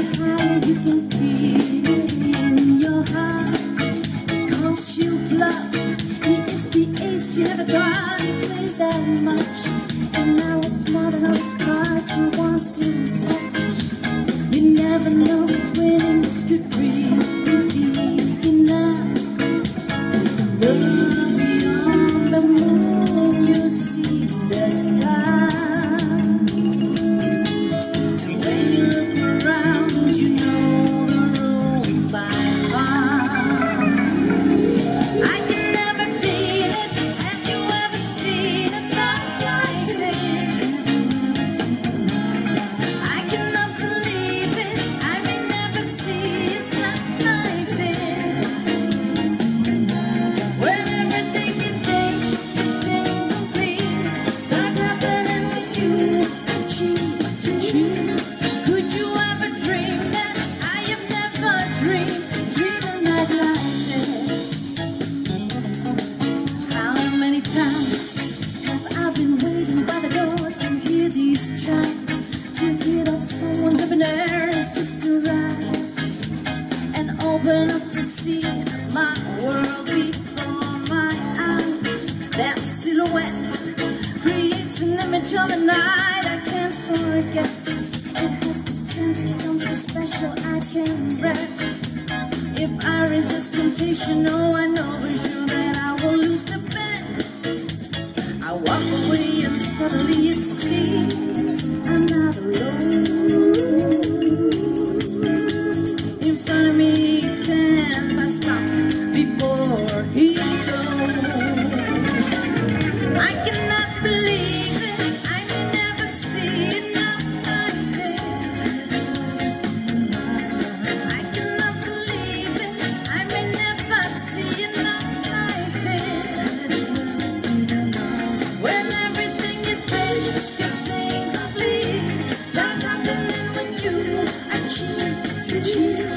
You never got to play that much, and now it's more than all the cards you want to touch. You never know if winning is good for you. Open up to see my world before my eyes. That silhouette creates an image of a night I can't forget. It has the sense of something special I can rest. If I resist temptation, oh, I know for sure that I will lose the bet. I walk away and suddenly it seems I'm not alone. Cheers.